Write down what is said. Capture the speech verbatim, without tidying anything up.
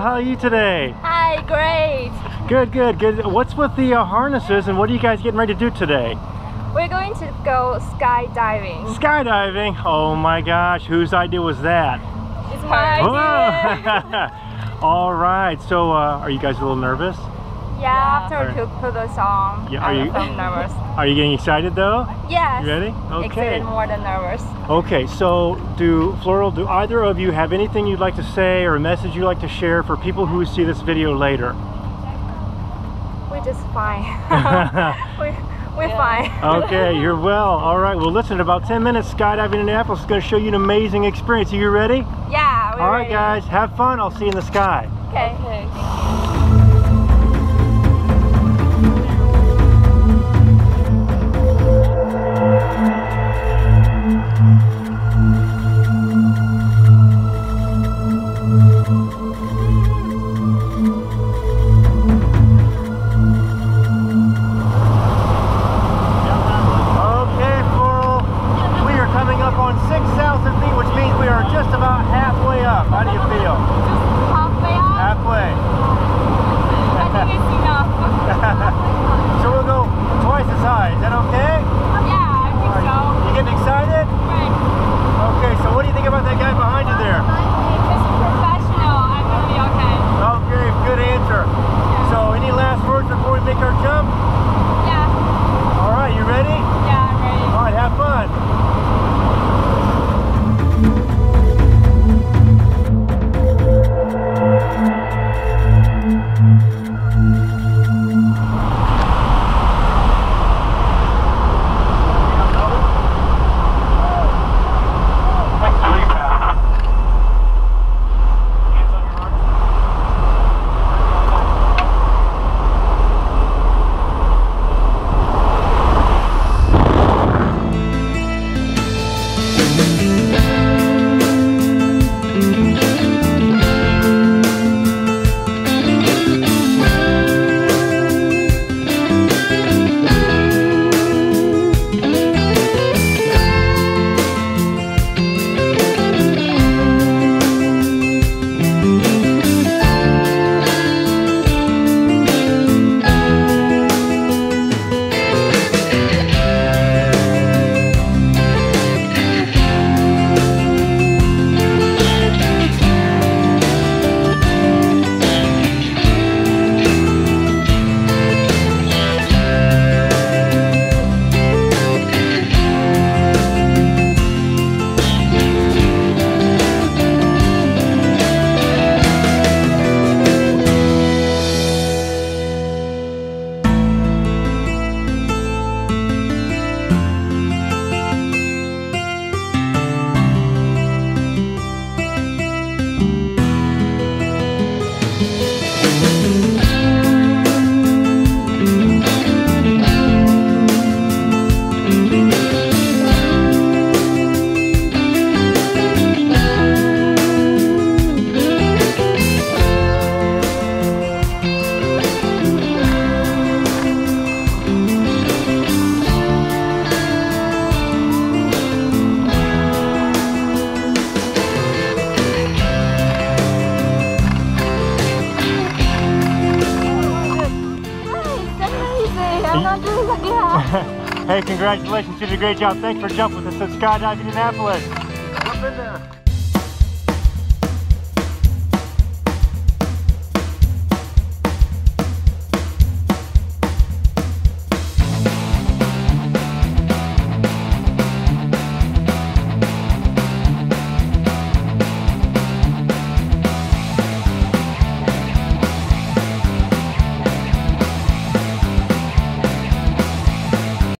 How are you today? Hi, great. Good, good, good. What's with the uh, harnesses, and what are you guys getting ready to do today? We're going to go skydiving. Skydiving? Oh my gosh, whose idea was that? It's my idea. All right. So, uh, are you guys a little nervous? Yeah, yeah. After right. we took to the song, yeah, are I'm you, nervous. Are you getting excited though? Yes. You ready? Okay. Excited more than nervous. Okay, so do, Floral, do either of you have anything you'd like to say or a message you'd like to share for people who see this video later? We're just fine. we're we're yeah. fine. Okay, you're well. All right, well listen, in about ten minutes, Skydive Indianapolis is going to show you an amazing experience. Are you ready? Yeah, we're All right, ready. guys, have fun. I'll see you in the sky. Okay. okay. Hey, congratulations, you did a great job. Thanks for jumping with us at Skydive Indianapolis. Up in there.